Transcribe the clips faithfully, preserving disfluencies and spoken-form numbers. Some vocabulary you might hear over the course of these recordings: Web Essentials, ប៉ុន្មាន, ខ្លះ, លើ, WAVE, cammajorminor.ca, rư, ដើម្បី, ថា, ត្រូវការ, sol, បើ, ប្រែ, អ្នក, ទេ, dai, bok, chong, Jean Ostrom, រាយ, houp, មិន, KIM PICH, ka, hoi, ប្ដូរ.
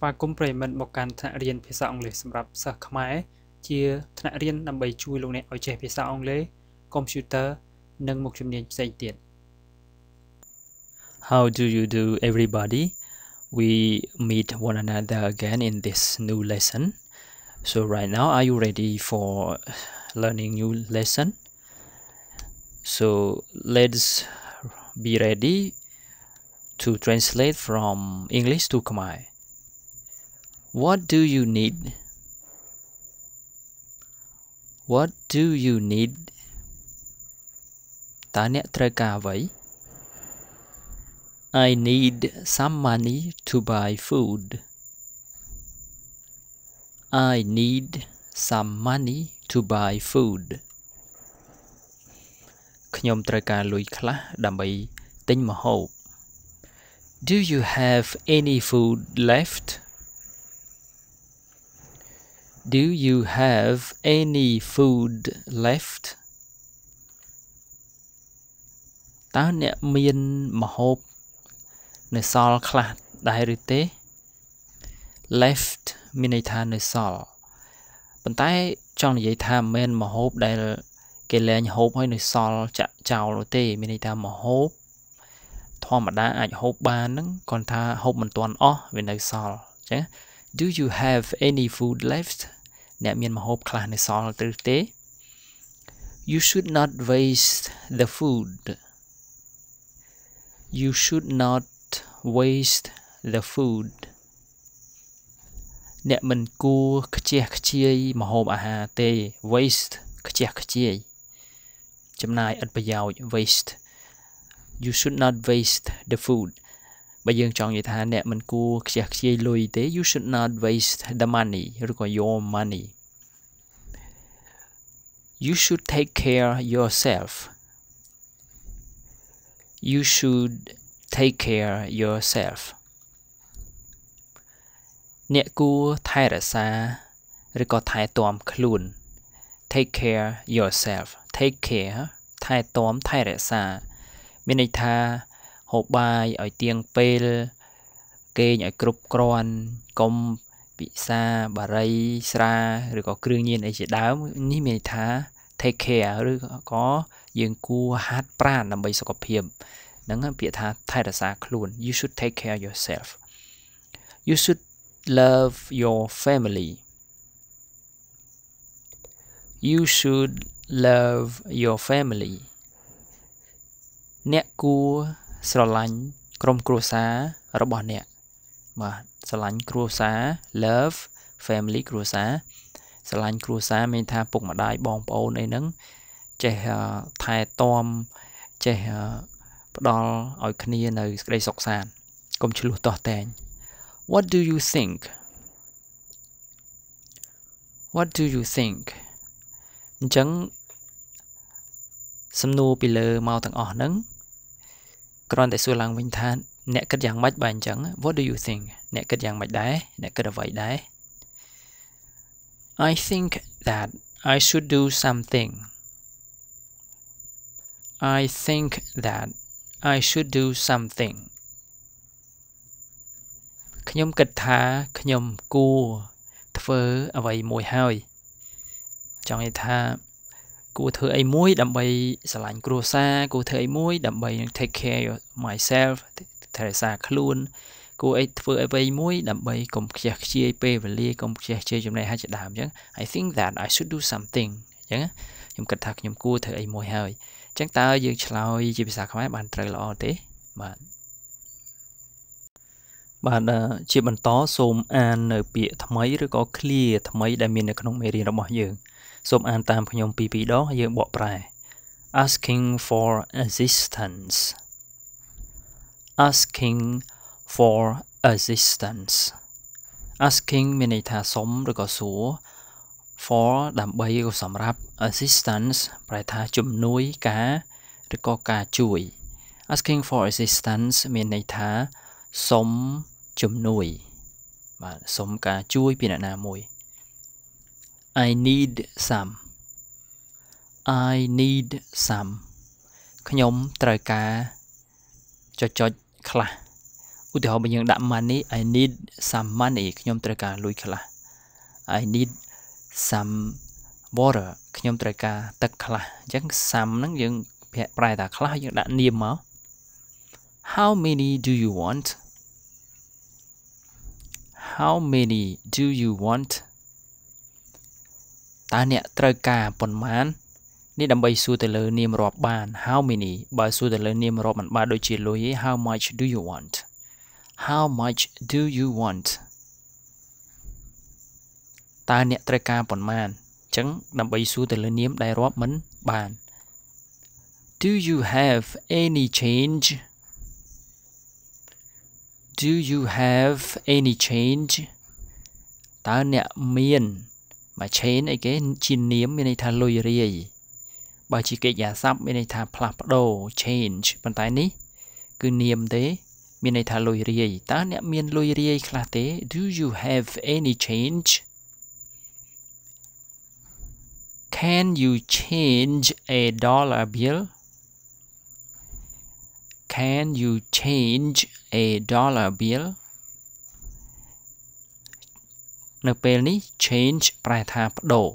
How do you do, everybody? We meet one another again in this new lesson. So right now, are you ready for learning new lesson? So let's be ready to translate from English to Khmer. What do you need? What do you need? Ta nea treu ka vai? I need some money to buy food. I need some money to buy food. Khnyom treu ka lui khlah dambai tein mahoup. Do you have any food left? Do you have any food left? Ta nea mien mahoup ne sol khlah dai rư te? Left mean a than sol. But I chong ye tham men mahoup dai ke len houp hoi ne sol cha chao rư te mean a tham mahoup. Do you have any food left? You should not waste the food. You should not waste the food. Waste waste. You should not waste the food. Bây giờ chọn như thế này mình cua chặt dây lùi thế. You should not waste the money. Rồi còn your money. You should take care yourself. You should take care yourself. Nẹ cua thay ra xa. Rồi còn thay tòm khluôn. Take care yourself. Take care. Thay tòm thay ra xa. Minita hộp bài ở tiếng pel kê nhảy group cron công bị xa bà ray sra rồi có kêu nhiên ấy chỉ đá ní minita take care rồi có dừng cua hát pran làm bài sọc hiểm nắng bị tha thay ra xa luôn. You should take care yourself. You should love your family. You should love your family. Nẹt cua sờ lạnh crom cua xá rập bò nẹt mà sờ lạnh cua xá love family cua xá sờ lạnh cua xá mình tha phục mà đại bong bầu này nấng che thay tom che đo ở kia nơi đây sọc sàn công chư lụt tỏ tèn. What do you think? What do you think? Chẳng sâm nô pile mau thằng ở nấng. Còn tại xưa làng Vinh Thanh, nẹt cất giang mạch bàn trắng. What do you think? Nẹt cất giang mạch đá, nẹt cất vậy đá. I think that I should do something. I think that I should do something. Khnyom cất thá, khnyom cua, thơ ở vậy mùi hơi. Trong này tha. Cô thơ ấy muối đầm bầy sả lạnh cua xa. Cô thơ ấy muối đầm bầy take care of myself. Thầy xa luôn. Cô ấy thơ ấy bầy muối đầm bầy cùng chia chia bê và lia cùng chia chia trong này hai chữ đàm chứ. I think that I should do something. Chẳng nhưng cật thật nhưng cô thơ ấy muối hơi. Chẳng ta dương chào chỉ bị xa khói bàn trời lọ thế. Bạn chỉ bàn tó xôm an ở bịa thầm ấy rồi có clear thầm ấy đã mình ở trong mê riêng đó bỏ dường. So an tam khnyom pi pi do yeung bok prai. Asking for assistance. Asking for assistance. Asking mean tha som rư ko su for dambai ko samrap assistance prai tha chumnui ka rư ko ka chui. Asking for assistance mean tha som chumnui. Ba som ka chui pi na na muay. I need some. I need some. Khnyom treu ka chot chot khlah. ឧទាហរណ៍ យើង ដាក់ money I need some money ខ្ញុំ ត្រូវការ លុយ ខ្លះ I need some water ខ្ញុំ ត្រូវការ ទឹក ខ្លះ អញ្ចឹង some ហ្នឹង យើង ប្រែ ថា ខ្លះ យើង ដាក់ នាម មក How many do you want How many do you want តើ អ្នក ត្រូវការ ប៉ុន្មាន នេះ ដើម្បី សួរ ទៅ លើ នាម រាប់ បាន How many បើ សួរ ទៅ លើ នាម រាប់ មិន បាន ដូច ជា លុយ ទេ How much do you want How much do you want? តើ អ្នក ត្រូវការ ប៉ុន្មាន អញ្ចឹង ដើម្បី សួរ ទៅ លើ នាម ដែល រាប់ មិន បាន Do you have any change? Do you have any change? តើ អ្នក មាន មក change អី គេ ជា នាម មាន ន័យ ថា លុយ រាយ បើ ជា កិច្ច ការ ស័ព្ទ មាន ន័យ ថា ផ្លាស់ ប្ដូរ change ប៉ុន្តែ នេះ គឺ នាម ទេ មានន័យថាលុយរាយ តើអ្នកមានលុយរាយ ខ្លះទេ Do you have any change Can you change a dollar bill Can you change a dollar bill នៅពេលនេះ change ប្រែថាប្ដូរ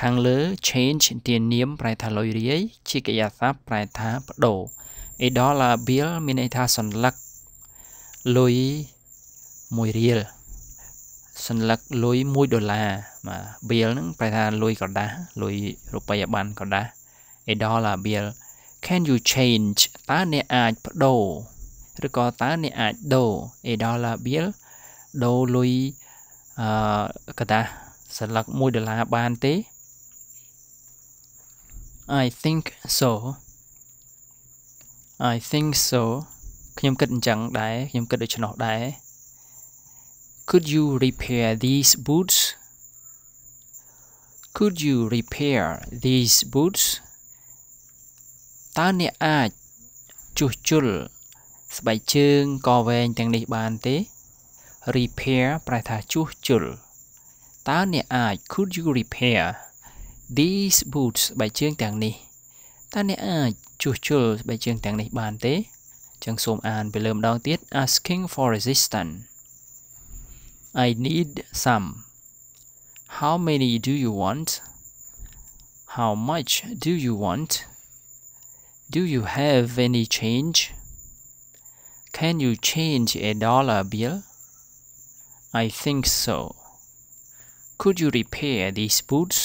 ខាងលើ change ជានាមប្រែថាលុយរាយ ជាកិច្ចការស័ព្ទប្រែថាប្ដូរ A dollar bill មានន័យថាសន្លឹកលុយមួយរៀលសន្លឹកលុយ មួយដុល្លារ មក bill ហ្នឹងប្រែថាលុយក្រដាស់លុយរូបិយប័ណ្ណក្រដាស់ A dollar bill Can you change តើអ្នកអាចប្ដូរឬក៏តើអ្នកអាចដូរ A dollar bill ដូរលុយអឺក្រដាស់សន្លឹក មួយដុល្លារ បានទេ I think so I think so ខ្ញុំគិតអញ្ចឹងដែរ ខ្ញុំគិតដូច្នោះដែរ Could you repair these boots? Could you repair these boots? តើអ្នកអាចជួសជុលស្បែកជើងកវែងទាំងនេះបានទេ? Repair ប្រែថាជួសជុល តើអ្នកអាច Could you repair these boots ស្បែកជើងទាំងនេះ? តើអ្នកអាចជួសជុលស្បែកជើងទាំងនេះបានទេ ចឹងសូមអានពីលើម្ដងទៀត Asking for assistance I need some How many do you want How much do you want Do you have any change Can you change a dollar bill I think so Could you repair these boots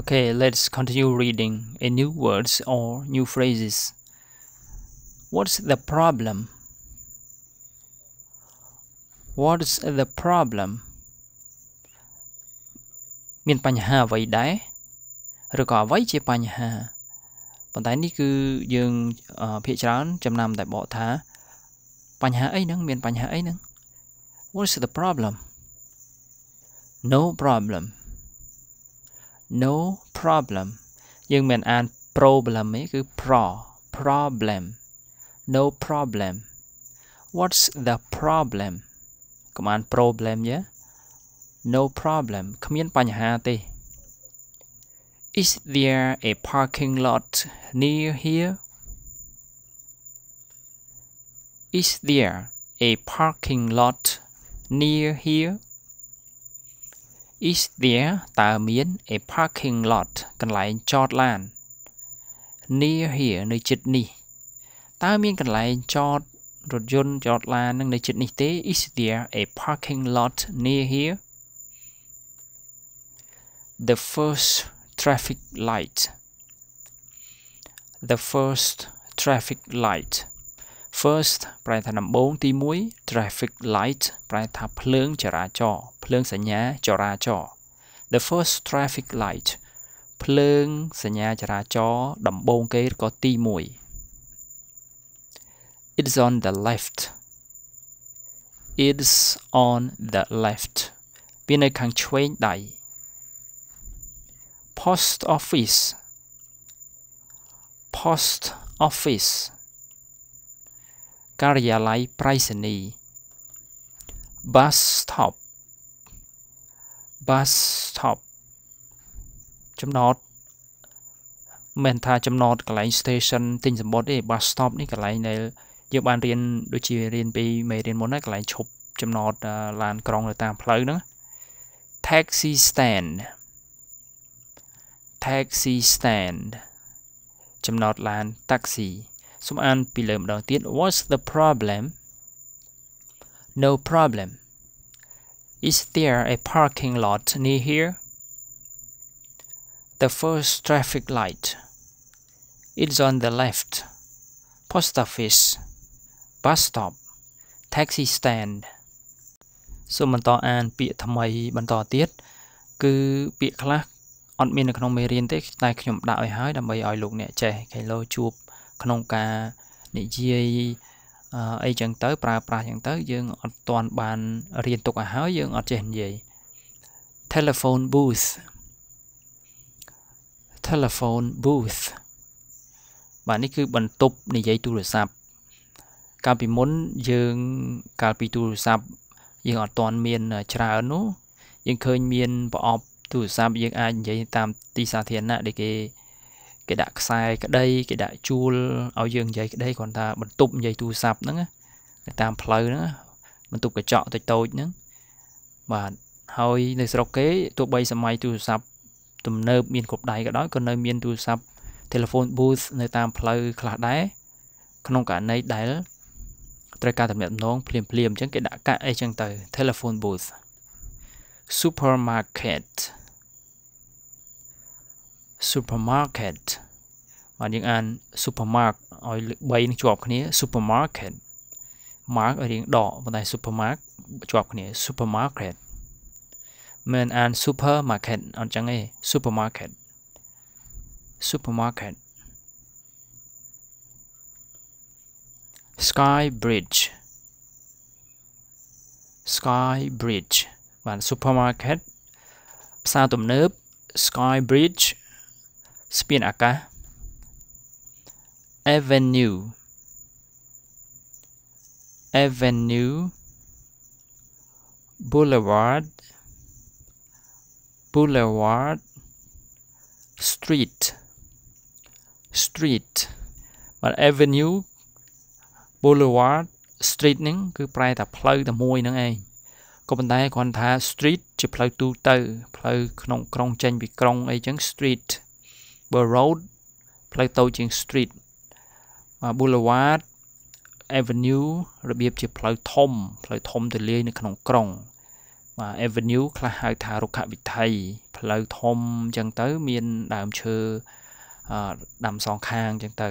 Okay, let's continue reading a new words or new phrases. What's the problem? What's the problem? មានបញ្ហាអ្វីដែរឬក៏អ្វីជាបញ្ហា ប៉ុន្តែ នេះ គឺ យើង ភាគច្រើន ចំណាំ តែ បក ថា បញ្ហា អី ហ្នឹង មាន បញ្ហា អី ហ្នឹង What's the problem? No problem. No problem យើងមិនអាន problem ទេគឺ pro problem No problem What's the problem កុំអាន problem ទេ No problem គ្មានបញ្ហាទេ Is there a parking lot near here Is there a parking lot near here Is there តើមាន a parking lot កន្លែងចតឡាន Near here នៅជិតនេះ តើមានកន្លែងចតរថយន្តចតឡាននឹងនៅជិតនេះទេ Is there a parking lot near here The first traffic light The first traffic light First ប្រែថាដំបូងទី មួយ traffic light ប្រែថាភ្លើងចរាចរណ៍ភ្លើងសញ្ញាចរាចរណ៍ The first traffic light ភ្លើងសញ្ញាចរាចរណ៍ដំបូងគេឬក៏ទី មួយ It's on the left It's on the left វានៅខាងឆ្វេងដៃ Post office Post office ការិយាល័យប្រៃសណីយ៍ bus stop bus stop ចំណតមិនថាចំណតកន្លែង station ទិញសម្បត្តិទេ bus stop នេះកន្លែងដែល យើងបានរៀនដូចជារៀនពីមេរៀនមុនណាកន្លែងឈប់ចំណតឡានក្រុងនៅតាមផ្លូវហ្នឹង taxi stand taxi stand ចំណតឡាន taxi សូមអានពីលើម្ដងទៀត What's the problem? No problem. Is there a parking lot near here? The first traffic light. It's on the left. Post office. Bus stop. Taxi stand. សូមបន្តអានពាក្យថ្មីបន្តទៀតគឺពាក្យខ្លះអត់មាននៅក្នុងមេរៀនទេតែខ្ញុំដាក់ឲ្យហើយដើម្បីឲ្យលោកអ្នកចេះគេលោជួបក្នុងការនិយាយអីចឹងទៅប្រើប្រាស់ចឹងទៅយើងអត់ទាន់បានរៀនទុកឲ្យហើយយើងអត់ចេះនិយាយ telephone booth telephone booth បាទនេះគឺបន្ទប់និយាយទូរស័ព្ទកាលពីមុនយើងកាលពីទូរស័ព្ទយើងអត់ទាន់មានច្រើននោះយើងឃើញមានប្រអប់ទូរស័ព្ទយើងអាចនិយាយតាមទីសាធារណៈដែលគេគេដាក់ខ្សែក្តីគេដាក់ជួលឲ្យយើងនិយាយក្តីគ្រាន់តែបន្ទប់និយាយទូរស័ព្ទហ្នឹងទៅតាមផ្លូវហ្នឹងបន្ទប់កញ្ចក់តូចតូចហ្នឹងបាទហើយនៅស្រុកគេទោះបីសម័យទូរស័ព្ទទំនើបមានគ្រប់ដៃក៏ដោយក៏នៅមានទូរស័ព្ទ telephone booth នៅតាមផ្លូវខ្លះដែរក្នុងករណីដែលត្រូវការទំនាក់ទំនងភ្លាមភ្លាមអញ្ចឹងគេដាក់កាក់អីចឹងទៅ telephone booth supermarket supermarket បាទយើងអាន supermarket ឲ្យលេខបីនឹងជាប់គ្នា supermarket mark ឲ្យរៀងដកប៉ុន្តែ supermarket ជាប់គ្នា supermarket មិនអាន supermarket អញ្ចឹងទេ supermarket supermarket sky bridge sky bridge បាន supermarket ផ្សារទំនើប sky bridge ស្ពានអាកាស avenue avenue boulevard boulevard street street បាន avenue boulevard street ហ្នឹងគឺប្រែតែផ្លូវតែមួយហ្នឹងឯងក៏ប៉ុន្តែគាត់ថា street ជាផ្លូវទូទៅផ្លូវក្នុងក្រុងចេញពីក្រុងអីចឹង streetបើ road ផ្លូវតូចជាង street boulevard avenue របៀបជាផ្លូវធំផ្លូវធំទូលាយនៅក្នុងក្រុងបាទ avenue ខ្លះហៅថារុក្ខវិថីផ្លូវធំចឹងទៅមានដើមឈើដាំសងខាងចឹងទៅ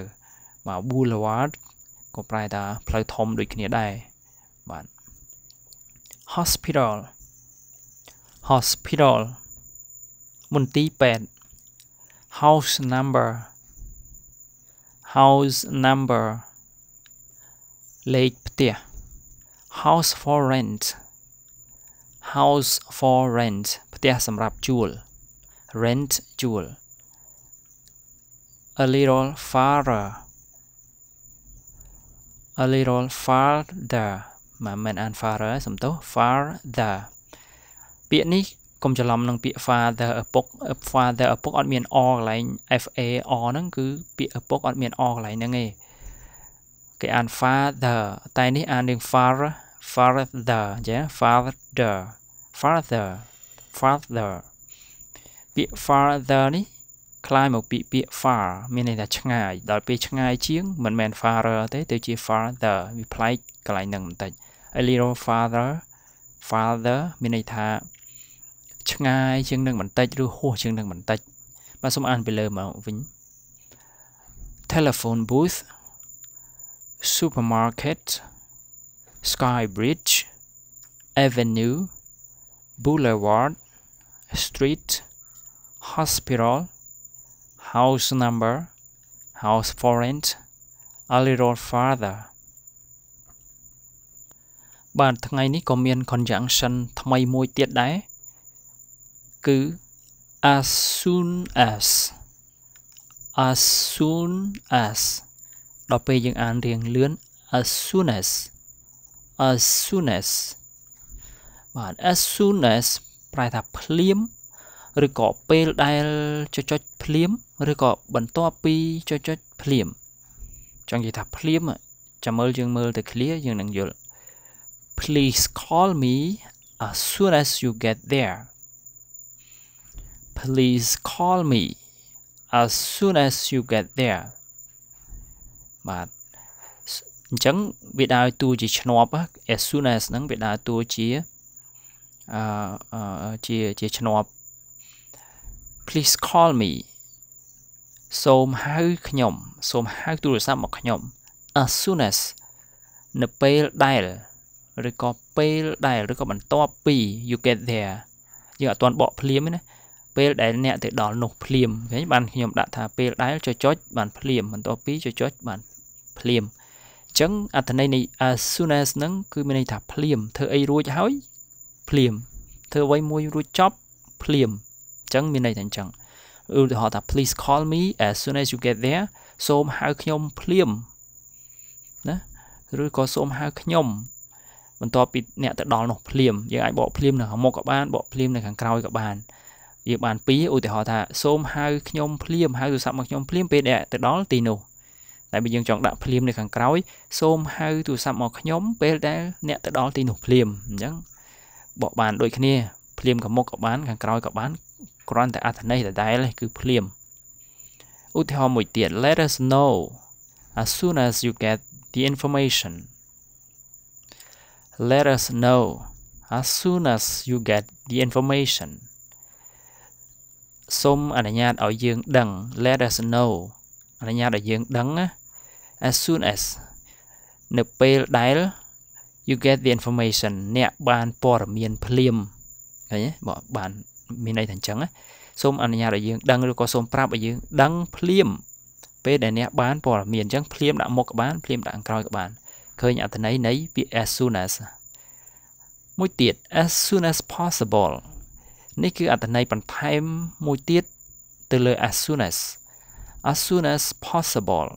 បាទ boulevard ក៏ប្រែថាផ្លូវធំដូចគ្នាដែរបាទ hospital hospital មន្ទីរពេទ្យ house number house number លេខផ្ទះ house for rent house for rent ផ្ទះសម្រាប់ជួល rent ជួល a little farther a little farther មកមិនអាន farther សំទោស farther ពាក្យនេះកុំច្រឡំនឹងពាក្យ father ឪពុក father ឪពុកអត់មាន r កន្លែង far ហ្នឹងគឺពាក្យឪពុកអត់មាន r កន្លែងហ្នឹងទេគេអាន father តែនេះអាននឹង far farther ចា farther farther farther ពាក្យ farther នេះคล้ายមកពីពាក្យ far មានន័យថាឆ្ងាយដល់ពេលឆ្ងាយជាងមិនមែន farther ទេទៅជា farther វាប្លែកកន្លែងហ្នឹងបន្តិច a little farther farther មានន័យថាឆ្ងាយជាងនឹងបន្តិចឬហួសជាងនឹងបន្តិចបាទសូមអានពីលើមកវិញ telephone booth supermarket sky bridge avenue boulevard street hospital house number house for rent a little farther បាទថ្ងៃនេះក៏មាន conjunction ថ្មីមួយទៀតដែរគឺ as soon as as soon as ដល់ពេលយើងអានរៀងលឿន as soon as as soon as បាទ as soon as ប្រែថាភ្លាមឬក៏ពេលដែលចុចចុចភ្លាមឬក៏បន្ទាប់ពីចុចចុចភ្លាមចង់និយាយថាភ្លាម clear. Please call me as soon as you get there. Please call me as soon as you get there. But chẳng biết ai tu chỉ chnob as soon as nắng biết ai tu chỉ chỉ chỉ chnob. Please call me. So hãy nhom, so hãy tu sao mà nhom. As soon as the pale dial, rồi có pale dial, rồi có bản to pì, you get there. Nhưng ở toàn bỏ phim ấy nè. Pale dial nè thì đỏ nổ phim. Thế bạn nhom đã thả pale dial cho chót bản phim, bản to pì cho chót bản phim. Chẳng ở thằng này này as soon as nắng cứ mình này thả phim, thơ ấy ruồi hói phim, thơ vay môi ruồi chóp phim. Chẳng mình này thành chẳng. Ừ, họ ta please call me as soon as you get there. So hãy nhom phim. Đó. Rồi có xôm hãy nhom. Mình to bị nẹ tự đo nọc phim. Nhưng ai bỏ phim là một các bạn, bỏ phim là càng cao các bạn. Vì bạn phí, ôi thì họ ta xôm hãy nhom phim, hãy tụ sạm mặc nhom phim bên nẹ tự đo là tì nụ. Tại vì dân chọn đạm phim là càng cao. Xôm hãy tụ sạm mặc nhom bên nẹ tự đo là tì nụ phim. Bỏ bạn đôi khi phim cả một các bạn, càng cao các bạn. Còn tại át này là đáy là cứ phim. Ôi thì họ mùi tiệt, let us know as soon as you get the information. Let us know as soon as you get the information. Xôm ảnh nhạt ở dương đằng. Let us know ảnh nhạt ở dương đằng. As soon as nợ pale dial you get the information. Nẹ bàn bỏ miền phim. Bỏ bàn miền này thành chẳng. Xôm ảnh nhạt ở dương đằng. Rồi có xôm prap ở dương đằng phim. Bên này nè bán bỏ miền chẳng phim đã một các bạn, phim đã cao các bạn. Khơi nhạc thần ấy nấy bị as soon as. Mối tiết as soon as possible. Này cứ ảnh thần ấy bằng time mối tiết từ lời as soon as. As soon as possible.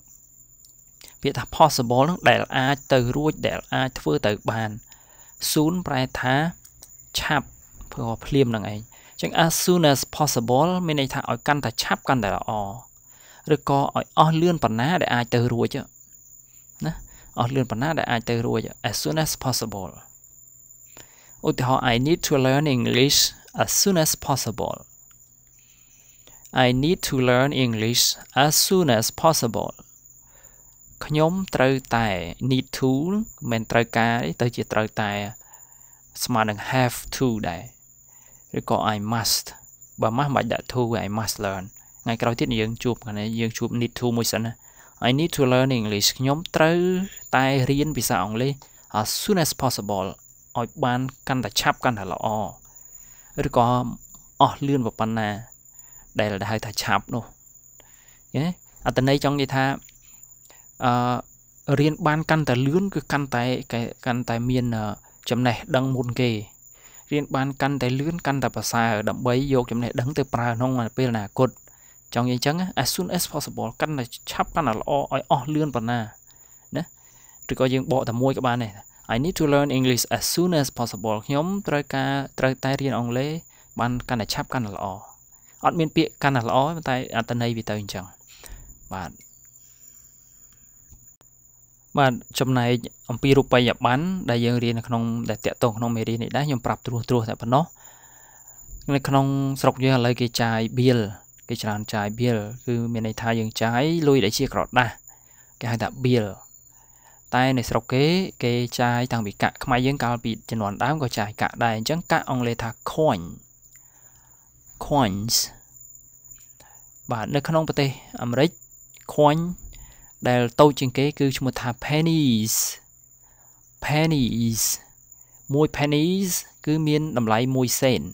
Biết là possible nó đẻ ai từ ruột đẻ ai thưa từ bàn. Soon bài thá chạp phở phim năng ấy. Chẳng as soon as possible mình này thả ở căn thả chạp căn thả là ồ. Rồi có ở lươn bản ná để ai từ ruồi chứ. Ở lươn bản ná để ai từ ruồi chứ. As soon as possible. Ôi thì họ I need to learn English as soon as possible. I need to learn English as soon as possible. Nhóm trời tài need to. Mình trời ca đấy. Tới chỉ trời tài. Mà đừng have to đấy. Rồi có I must. Bà mắc mạch đã thu I must learn. Ngày cao tiết dương chụp này dương chụp need to mùi sẵn. I need to learn English. Nhóm trâu tai riêng vì sao ông lấy as soon as possible. Ôi ban căn ta chắp căn ta là o. Rồi có o lươn vào bàn nà. Đây là đã hơi ta chắp nô. Ở tầng này trong như thế. Riêng ban căn ta lươn cứ căn tay căn tay miền chấm này đăng môn kề. Riêng ban căn tay lươn căn ta bà xa ở đậm bấy vô chấm này đăng từ bà nông mà bây là cột. Trong những chẳng as soon as possible căn là chắp căn là o oi o lươn vào nà nè rồi coi những bộ thầm môi các bạn này. I need to learn English as soon as possible. Nhóm trai ca trai tay riêng ông lê ban căn là chắp căn là o ở miền bịa căn là o tay ở tận đây vì tao chẳng bạn bạn trong này ông pi rụp bay nhập bán đại dương riêng không đại tiện tông không mê riêng này đã nhóm prap trua trua tại phần nó nên không sọc như là cái chai bill. Cái tràn trái bill cứ mình này thay những trái lui để chia cọt đa cái hai tạm bill tay này sọc kế cái trái thằng bị cạ không ai những cao bị trên đoàn đám có trái cạ đây chẳng cạ ông lê thà coin coins bạn nơi không bate Americ coin đây tàu trên kế cứ một thà pennies pennies môi pennies cứ miên nằm lại môi sen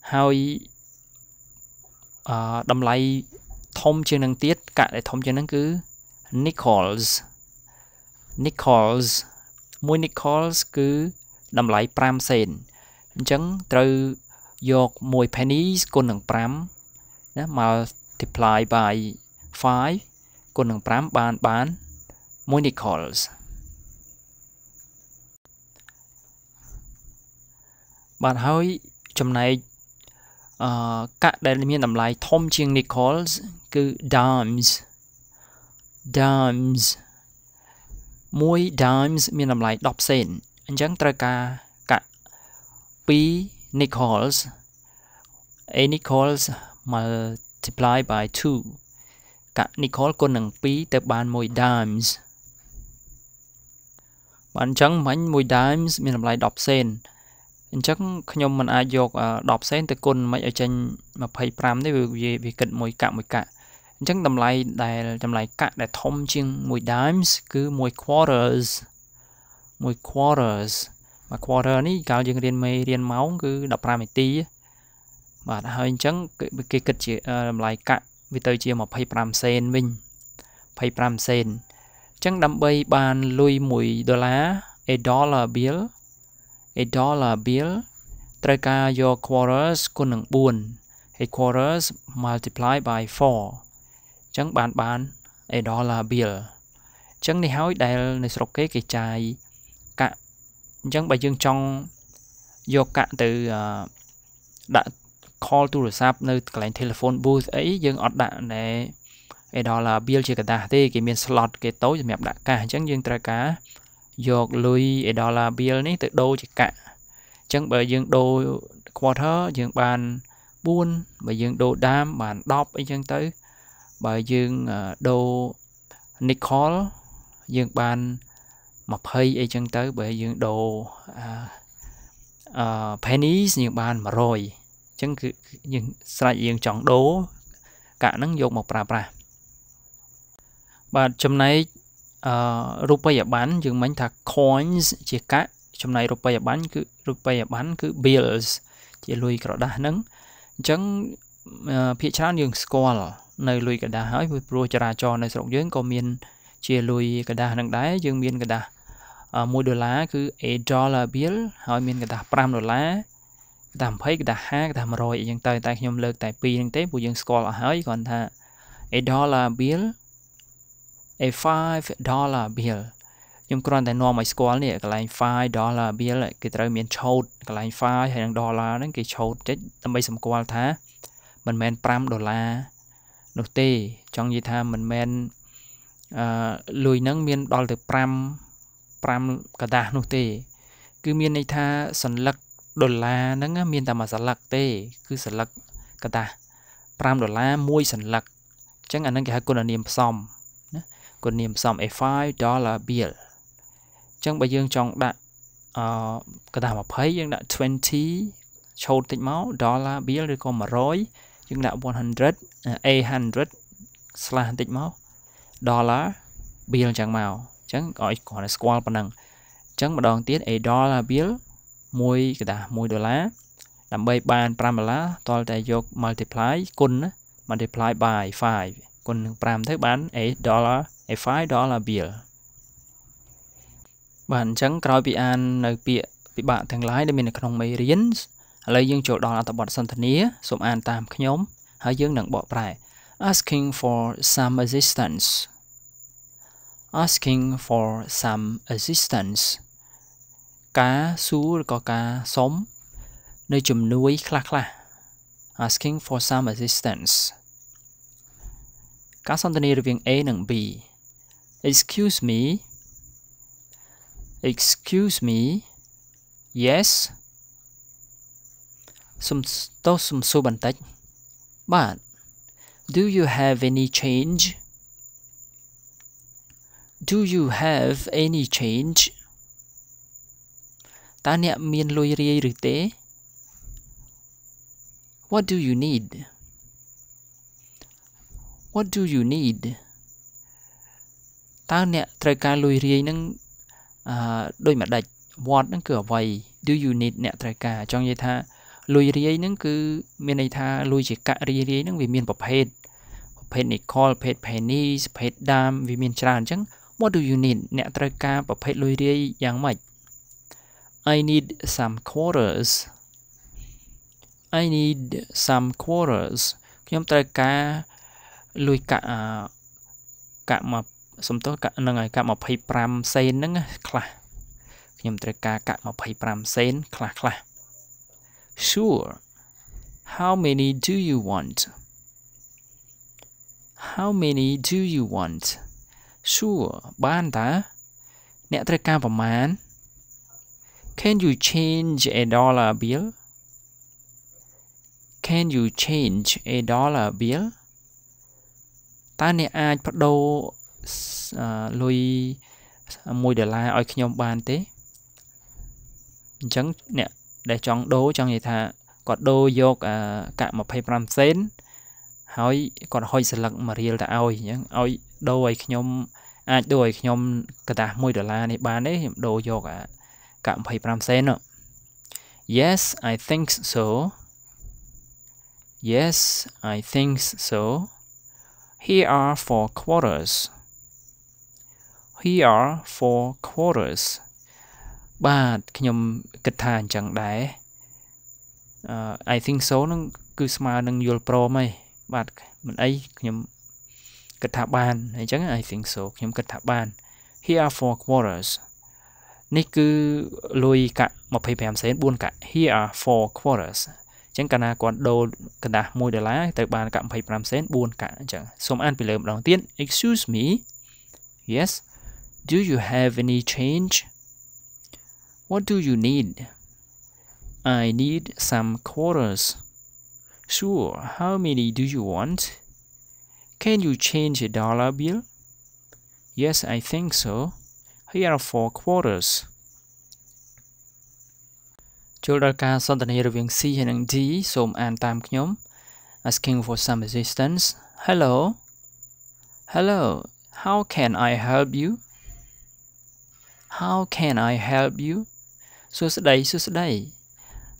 hai đầm lay thông trên năng tiết cả để thông trên năng cứ nickels nickels mỗi nickels cứ đầm lay pram sen chẳng từ dọc mỗi pennies con đường pram mà multiply by five con đường pram bán bán mỗi nickels bạn hơi trong này. Các đại liên nằm lại thông chiên nickels cứ dimes dimes one dimes មានតម្លៃ ten សេន អញ្ចឹងត្រូវការកាក់ two nickels a nickels multiplied by two កាក់ nickel គុណនឹង two ទៅបាន one dimes បានអញ្ចឹងមិញ one dimes មានតម្លៃ ten សេន អញ្ចឹងខ្ញុំមិនអាចយក ten សេនទៅគុណមិនឲ្យចេញ twenty-five ទេវាវាគិតមួយកាក់មួយកាក់ អញ្ចឹងតម្លៃដែលតម្លៃកាក់ដែលធំជាង one dimes គឺ one quarters one quarters មក quarter នេះកាលយើងរៀនមេរៀនម៉ោងគឺ fifteen នាទីបាទហើយអញ្ចឹងគេគិតជាតម្លៃកាក់វាទៅជា twenty-five សេនវិញ twenty-five សេន អញ្ចឹងដើម្បីបានលុយ one ដុល្លារ a dollar bill a dollar bill ត្រូវការយក quarters គុណនឹង four a quarters multiplied by four អញ្ចឹងបានបាន a dollar bill អញ្ចឹងនេះហើយដែលនៅស្រុកគេគេចាយកាក់ អញ្ចឹងបើយើងចង់យកកាក់ទៅដាក់ call ទូរស័ព្ទនៅកន្លែង telephone booth អីយើងអត់ដាក់ណែ a dollar bill ជាกระดาษទេគេមាន slot គេតូចសម្រាប់ដាក់កាក់ អញ្ចឹងយើងត្រូវការយកលុយ a dollar bill នេះទៅដូរជាកាក់ អញ្ចឹងបើយើងដូរ quarter យើងបាន four បើយើងដូរ dime បាន ten អីចឹងទៅ បើយើងដូរ nickel យើងបាន twenty អីចឹងទៅ បើយើងដូរ pennies យើងបាន one hundred អញ្ចឹងគឺយើងស្រេចយើងចង់ដូរកាក់ហ្នឹងយកមកប្រើប្រាស់ បាទ ចំណែក រូបិយប័ណ្ណ យើងមិញថា coins ជាកាក់ ចំណែក រូបិយប័ណ្ណ គឺ រូបិយប័ណ្ណ គឺ bills ជាលុយក្រដាស់ហ្នឹង អញ្ចឹង ភាគច្រើនយើងស្គាល់ នៅលុយกระดาษហើយព្រោះចរាចរនៅស្រុកយើងក៏មានជាលុយกระดาษនឹងដែរយើងមានกระดาษ one ដុល្លារ គឺ a dollar bill ហើយមានកระดาษ five ដុល្លារ កระดาษ twenty កระดาษ fifty កระดาษ one hundred អីចឹងទៅតែខ្ញុំលើកតែ two ហ្នឹងទេព្រោះយើងស្គាល់អស់ហើយគ្រាន់ថា a dollar bill a five dollar bill ខ្ញុំគ្រាន់តែនាំឲ្យស្គាល់នេះកន្លែង five dollar bill គេត្រូវមានឆូតកន្លែង five ហើយនឹង dollar ហ្នឹងគេឆូតចុចដើម្បីសម្គាល់ថា មិនមែន five ដុល្លារ នោះទេចង់និយាយថាមិនមែនអឺលុយនឹងមានដល់ទៅ five 5កដាស់នោះទេគឺមានន័យថាសន្លឹកដុល្លារហ្នឹងមានតែមួយសន្លឹកទេគឺសន្លឹកកដាស់ five ដុល្លារ oneសន្លឹក អញ្ចឹងអាហ្នឹងគេហៅគុណនាមផ្សំណាគុណនាមផ្សំ a five dollar bill អញ្ចឹងបើយើងចង់ដាក់អឺកដាស់ twenty យើងដាក់ twenty ឆូតតិចមក dollar bill ឬក៏ one hundred យើងដាក់ one hundred a one hundred ស្លាស់បន្តិចមក dollar bill អញ្ចឹងមកអញ្ចឹងឲ្យគាត់ស្គាល់ប៉ុណ្ណឹងអញ្ចឹងម្ដងទៀត a dollar bill មួយកระดาษ one ដុល្លារដើម្បីបាន five ដុល្លារតើតែយក multiply គុណ multiply by five គុណនឹង five ទៅបាន a dollar a five dollar bill បាទអញ្ចឹងក្រោយពីអាននៅពាក្យពិបាកទាំងឡាយដែលមាននៅក្នុងមេរៀន ឥឡូវយើងចូលដល់អត្ថបទសន្ទនាសូមអានតាមខ្ញុំហើយយើងនឹងបកប្រែ asking for some assistance asking for some assistance ការសួរឬក៏ការសុំនៅជំនួយខ្លះៗ asking for some assistance ការសន្ទនារវាង A និង B excuse me excuse me yes សំទោសសំសួរបន្តិច បាទ do you have any change do you have any change តើអ្នកមានលុយរាយឬទេ what do you need what do you need តើអ្នកត្រូវការលុយរាយនឹងអឺដូចម្ដេច what នឹងគឺអ្វី do you need អ្នកត្រូវការចង់និយាយថា លុយរាយហ្នឹងគឺមានន័យថាលុយជាកាក់រាយរាយហ្នឹងវាមានប្រភេទប្រភេទ nickel ប្រភេទ pennies ប្រភេទ dime វាមានច្រើនអញ្ចឹង what do you need អ្នកត្រូវការប្រភេទលុយរាយយ៉ាងម៉េច I need some quarters I need some quarters ខ្ញុំត្រូវការលុយកាក់កាក់មកសំទោសកាក់ហ្នឹងហើយកាក់ twenty-five សេនហ្នឹងខ្លះខ្ញុំត្រូវការកាក់ twenty-five សេនខ្លះខ្លះ Sure. How many do you want? How many do you want? Sure. បានតា Net recommend. Can you change a dollar bill? Can you change a dollar bill? Tani aj pado lui mùi đà la oi knyom ban te. Chẳng nè để chọn đô chọn gì thà còn đô vô cả một pay pram sen hỏi còn hơi sờ lật mà riêng là oi nhá oi đô oi knyom aj đô oi knyom cả ta mùi đà la này ban đấy đô vô cả cả một pay pram sen ạ. Yes, I think so. Yes, I think so. Here are four quarters. Here are four quarters. Ba knyom kit tha chang dai. I think so nung ku sma nung yul prom ai. Bat mun ai knyom kit tha ban hay chang I think so knyom kit tha ban. Here are four quarters. Ni ku lui ka twenty-five sen four ka. Here are four quarters. Chẳng cả na còn đồ cả đà môi đà lá tại bàn cạm phải làm sen buồn cả chẳng xong ăn bị lợm đầu tiên. Excuse me. Yes. Do you have any change? What do you need? I need some quarters. Sure. How many do you want? Can you change a dollar bill? Yes, I think so. Here are four quarters. Children send an C and D, so an tam knyom, asking for some assistance. Hello. Hello. How can I help you? How can I help you? So today, so today.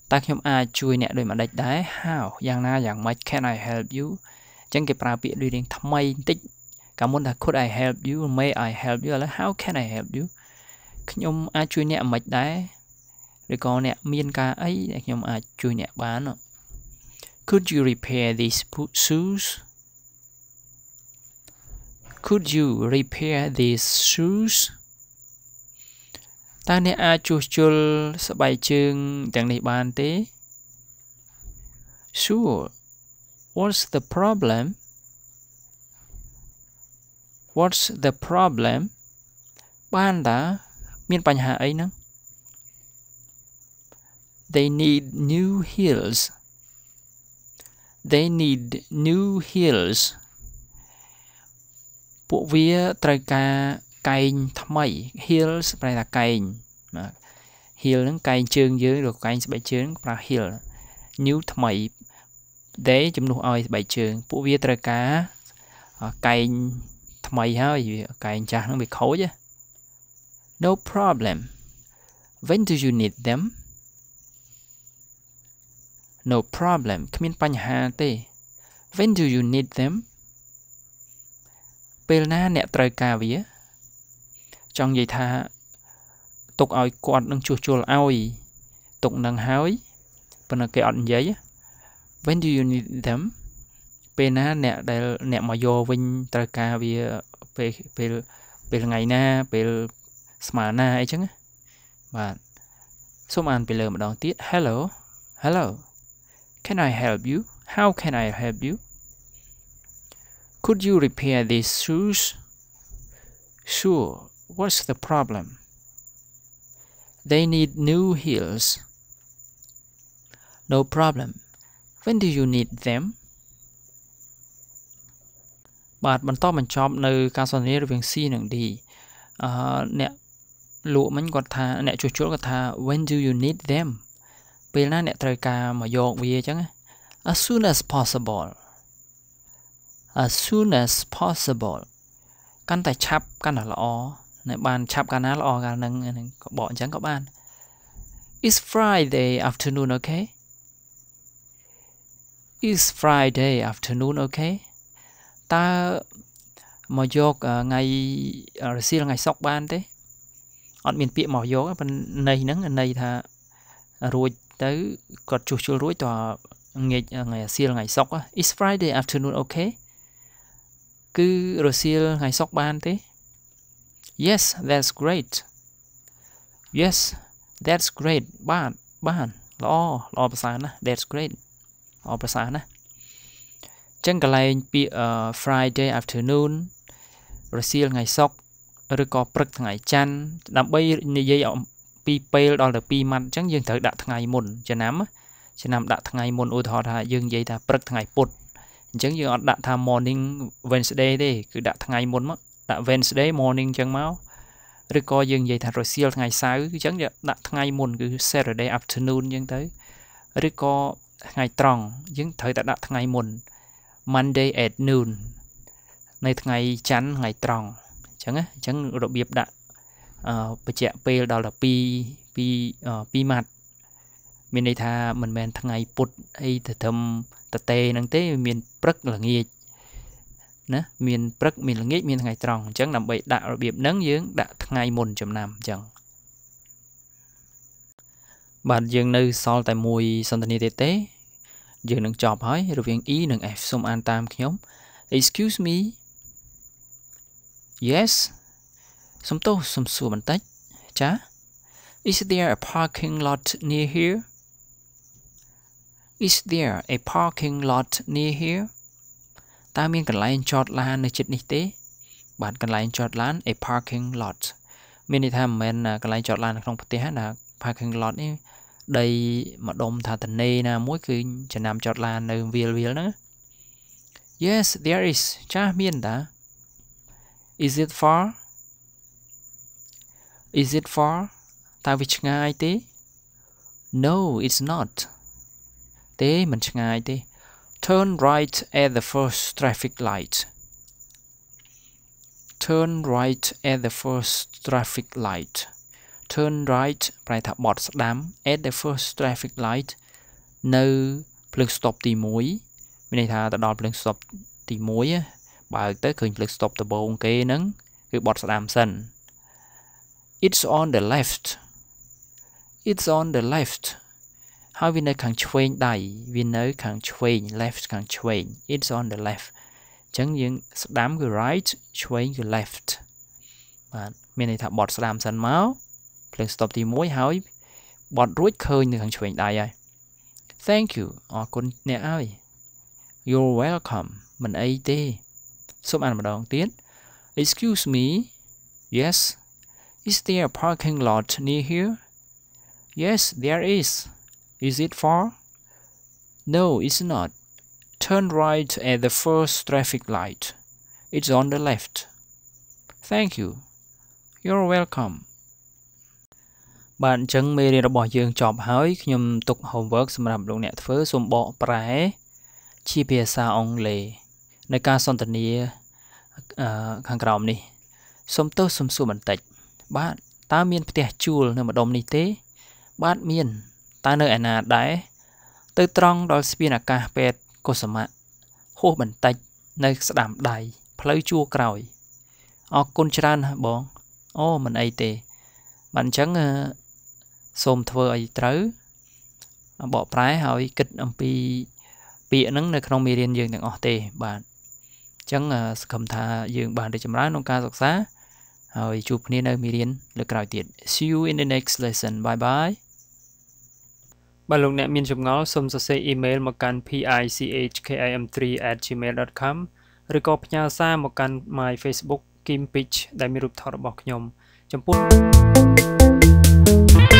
Ta knyom a chui nè đôi mà đạch đái. How? Yang na yang mạch can I help you? Chẳng kịp ra bị đuôi đến thăm mây tích. Cảm ơn là could I help you? May I help you? How can I help you? Knyom a chui nè mạch đái. Rồi có nè, miên ca ấy, nè, nhóm à, chui nè, bán ạ. Could you repair these shoes? Could you repair these shoes? Ta nè, à, chui chul, sắp bài chương, chẳng nè, bán tế. Sure. What's the problem? What's the problem? Bán đã, miên bánh hạ ấy nâng. They need new heels. They need new heels. Bộ vía trai ca cành thay heels phải là cành. Heel nó cành chương dưới được cành bảy chương là heel. New thay đấy chúng nó oi bảy chương. Bộ vía trai ca cành thay hơi cành chả nó bị khấu chứ. No problem. When do you need them? No problem. Kmin panya te. When do you need them? Pel na nè trời ca vía. Trong vậy tha tục oi quạt nâng chua chua oi tục nâng hói. Bên cái ọt giấy. When do you need them? Pel na nè đây nè mà vô vinh trời ca vía pel pel pel ngày na pel smà na ấy chứ. Và số màn pel mà đón tiết. Hello, hello. Can I help you? How can I help you? Could you repair these shoes? Sure. What's the problem? They need new heels. No problem. When do you need them? But mình to mình chọn nơi ca sân này riêng si nặng đi. Nè lụa mình còn thà nè chuột chuột còn thà. When do you need them? Bên này trời ca mà dọn về chẳng. As soon as possible. As soon as possible. Căn tài chắp căn là lọ. Này bàn chắp căn là lọ căn nâng bọn chẳng các bạn. It's Friday afternoon, okay? It's Friday afternoon, okay? Ta mà dọn ngày ở xưa là ngày sóc ban thế. Ở miền Bắc mà dọn bên này nắng này thà rồi tới còn chua chua rối tòa ngày ngày xiên ngày sóc á. It's Friday afternoon, okay? Cứ rồi xiên ngày sóc ban thế. Yes, that's great. Yes, that's great. Ban ban lo lo bả san á. That's great. Lo bả san á. Chẳng cái này bị Friday afternoon rồi xiên ngày sóc Rồi có bậc ngày chăn làm bây dây ông pi pale đó là pi mặt chẳng dừng thở đặt ngày mồn cho nám cho nam đặt ngày mồn ô thọ thà dừng dây thà bậc ngày bột chẳng dừng đặt thà morning Wednesday đi cứ đặt ngày mồn mất đặt Wednesday morning chẳng máu rồi có dừng dây thà rồi siêu ngày sáng cứ chẳng đặt ngày mồn cứ Saturday afternoon chẳng tới rồi có ngày tròn dừng thở đặt ngày mồn Monday at noon này ngày chăn ngày tròn chẳng á chẳng độ biệp đã bây giờ p đó là pi pi pi mặt mình đây tha mình men thằng ngày put hay thầm tê năng tế miền bắc là nghề nè miền bắc miền là nghề miền ngày tròn chẳng làm vậy đã biệp nắng dưỡng đã thằng ngày mồn chấm nam chẳng bạn dương nơi sau tại mùi sân tây tế tế dương đừng chọp hỏi rồi viên ý đừng f xung an tam nhóm excuse me yes some to some sumantaj cha is there a parking lot near here is there a parking lot near here ta miên kan lain chot lan nơi chit ni te ban kan lain chot lan a parking lot miên ni tha men kan lain chot lan trong pteh na parking lot ni đây mà đom tha tne na muối cứ chà nam chot lan nơi vial vial na yes there is cha miên ta is it far is it far ta vi chai te no it's not te man chai te turn right at the first traffic light turn right at the first traffic light turn right prai tha bot sdam at the first traffic light no pleung stop ti một mình nai tha ta dal pleung stop ti một បើទៅឃើញផ្លឹក stop ដំបូងគេហ្នឹងគឺបត់ស្ដាមសិន It's on the left It's on the left ហើយវានៅខាងឆ្វេងដៃវានៅខាងឆ្វេង left ខាងឆ្វេង It's on the left អញ្ចឹងយើងស្ដាមគឺ right ឆ្វេងគឺ left បាទមានន័យថាបត់ស្ដាមសិនមកផ្លឹក stop ទីមួយ ហើយបត់រួចឃើញនៅខាងឆ្វេងដៃហើយ Thank you អរគុណអ្នកអើយ You're welcome មិនអីទេ Excuse me. Yes. Is there a parking lot near here? Yes, there is. Is it far? No, it's not. Turn right at the first traffic light. It's on the left. Thank you. You're welcome. Bạn chẳng mê đi bỏ dương chọp hỏi nhưng tục homework mà làm luôn nè phớ xung bộ prái chi bia xa ông lề. នៅការសន្ទនាខាងក្រោមនេះសូមទោសសូមសួរបន្តិចបាទតើមានផ្ទះជួលនៅម្ដុំនេះទេបាទមានតើនៅឯណាដែរទៅត្រង់ដល់ស្ពានអាកាសពេទ្យកុសមៈហួសបន្តិចនៅស្ដាំដៃផ្លូវជួលក្រោយអរគុណច្រើនបងអូមិនអីទេបាទអញ្ចឹងសូមធ្វើឲ្យត្រូវបបប្រែឲ្យគិតអំពីពាក្យហ្នឹងនៅក្នុងមេរៀនយើងទាំងអស់ទេបាទ អញ្ចឹងសង្ឃឹមថាយើងបានរៀបចំការសិក្សាហើយជួបគ្នានៅមេរៀនលើកក្រោយទៀត See you in the next lesson bye bye បើលោកអ្នកមានចម្ងល់សូមសរសេរ email មកកាន់ pichkim3@gmail.com ឬក៏ផ្ញើសារមកកាន់ my Facebook Kim Pitch ដែលមានរូបថតរបស់ខ្ញុំចំពោះ